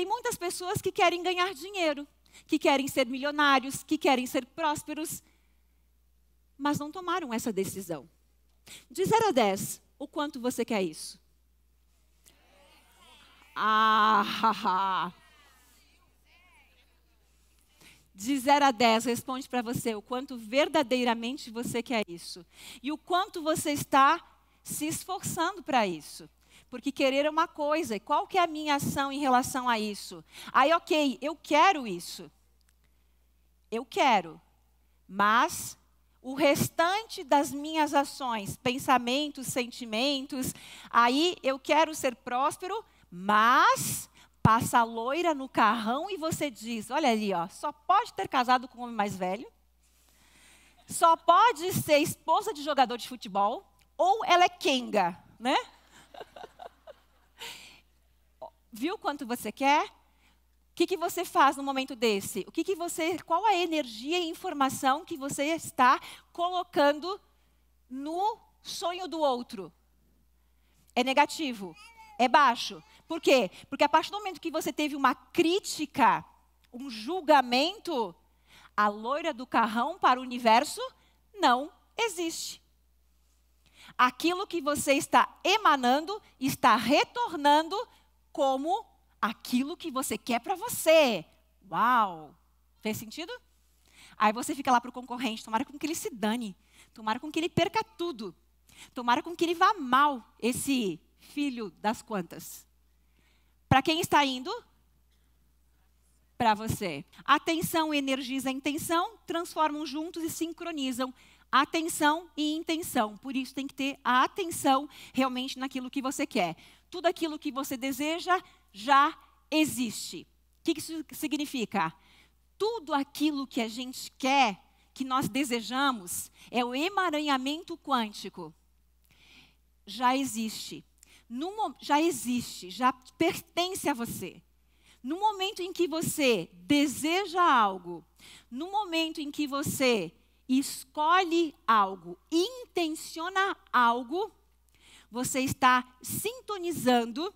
tem muitas pessoas que querem ganhar dinheiro, que querem ser milionários, que querem ser prósperos, mas não tomaram essa decisão. De 0 a 10, o quanto você quer isso? De 0 a 10, responde para você o quanto verdadeiramente você quer isso. E o quanto você está se esforçando para isso. Porque querer é uma coisa, e qual que é a minha ação em relação a isso? Aí, ok, eu quero isso. Eu quero, mas o restante das minhas ações, pensamentos, sentimentos, aí eu quero ser próspero, mas passa a loira no carrão e você diz, olha ali, ó, só pode ter casado com um homem mais velho, só pode ser esposa de jogador de futebol, ou ela é quenga, né? Viu quanto você quer? O que você faz no momento desse? O que você, qual a energia e informação que você está colocando no sonho do outro? É negativo, é baixo. Por quê? Porque a partir do momento que você teve uma crítica, um julgamento, a loira do carrão para o universo não existe. Aquilo que você está emanando está retornando como aquilo que você quer para você. Uau! Fez sentido? Aí você fica lá para o concorrente, tomara com que ele se dane, tomara com que ele perca tudo, tomara com que ele vá mal, esse filho das quantas. Para quem está indo? Para você. Atenção, energiza a intenção, transformam juntos e sincronizam. Atenção e intenção, por isso tem que ter a atenção realmente naquilo que você quer. Tudo aquilo que você deseja já existe. O que isso significa? Tudo aquilo que a gente quer, que nós desejamos, é o emaranhamento quântico. Já existe. Já existe, já pertence a você. No momento em que você deseja algo, no momento em que você escolhe algo, intenciona algo, você está sintonizando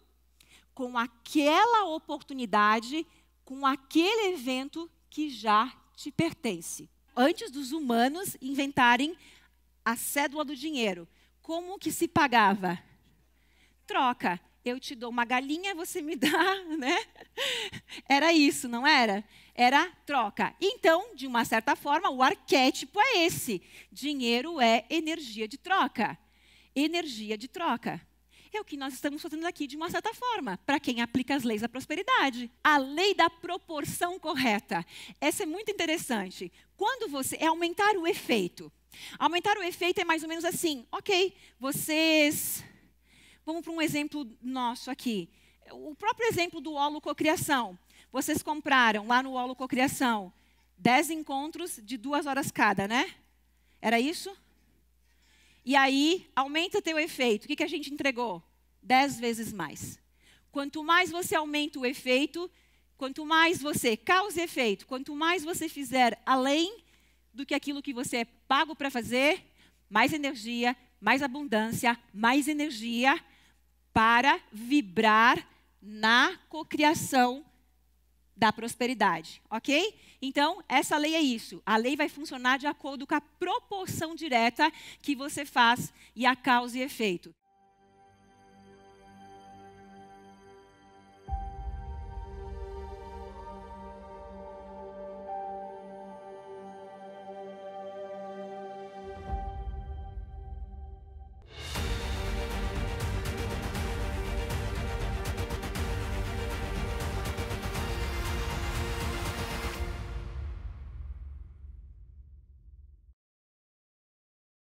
com aquela oportunidade, com aquele evento que já te pertence. Antes dos humanos inventarem a cédula do dinheiro, como que se pagava? Troca. Eu te dou uma galinha, você me dá, né? Era isso, não era? Era troca. Então, de uma certa forma, o arquétipo é esse. Dinheiro é energia de troca. Energia de troca. É o que nós estamos fazendo aqui, de uma certa forma, para quem aplica as leis da prosperidade. A lei da proporção correta. Essa é muito interessante. Quando você... é aumentar o efeito. Aumentar o efeito é mais ou menos assim. Ok, vocês... Vamos para um exemplo nosso aqui. O próprio exemplo do Holo Cocriação. Vocês compraram lá no Holo Cocriação 10 encontros de 2 horas cada, né? Era isso? E aí, aumenta teu efeito. O que a gente entregou? 10 vezes mais. Quanto mais você aumenta o efeito, quanto mais você causa efeito, quanto mais você fizer além do que aquilo que você é pago para fazer, mais energia, mais abundância, mais energia, para vibrar na cocriação da prosperidade, ok? Então, essa lei é isso. A lei vai funcionar de acordo com a proporção direta que você faz e a causa e efeito.